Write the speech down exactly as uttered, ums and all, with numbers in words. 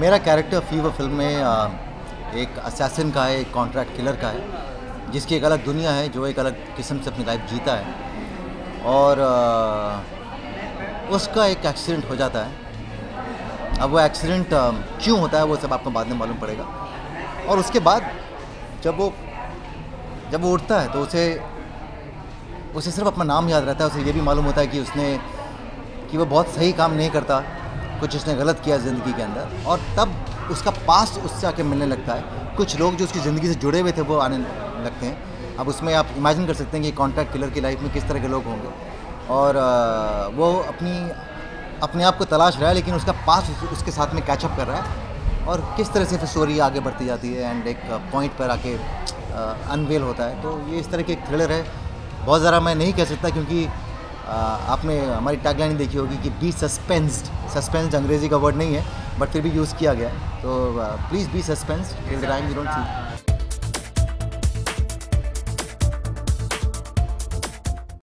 मेरा character fever film में एक असैसिन का है, एक कॉन्ट्रैक्ट किलर का है, जिसकी एक अलग दुनिया है, जो एक अलग किस्म से अपनी लाइफ जीता है और उसका एक एक्सीडेंट हो जाता है। अब वो एक्सीडेंट क्यों होता है वो सब आपको बाद में मालूम पड़ेगा। और उसके बाद जब वो जब वो उठता है तो उसे उसे सिर्फ अपना नाम याद रहता है। उसे ये भी मालूम होता है कि उसने कि वो बहुत सही काम नहीं करता, कुछ उसने गलत किया ज़िंदगी के अंदर। और तब उसका पास्ट उससे आके मिलने लगता है। कुछ लोग जो उसकी ज़िंदगी से जुड़े हुए थे वो आने लगते हैं। अब उसमें आप इमेजिन कर सकते हैं कि कॉन्ट्रैक्ट किलर की लाइफ में किस तरह के लोग होंगे। और वो अपनी अपने आप को तलाश रहा है, लेकिन उसका पास्ट उसके साथ में कैचअप कर रहा है और किस तरह से फिर स्टोरी आगे बढ़ती जाती है एंड एक पॉइंट पर आके अनवेल होता है। तो ये इस तरह के एक थ्रिलर है। बहुत ज़्यादा मैं नहीं कह सकता क्योंकि आ, आपने हमारी टैगलाइन देखी होगी कि बी सस्पेंस्ड। सस्पेंस्ड अंग्रेजी का वर्ड नहीं है बट फिर भी यूज़ किया गया। तो please be सस्पेंस्ड till the time you don't C.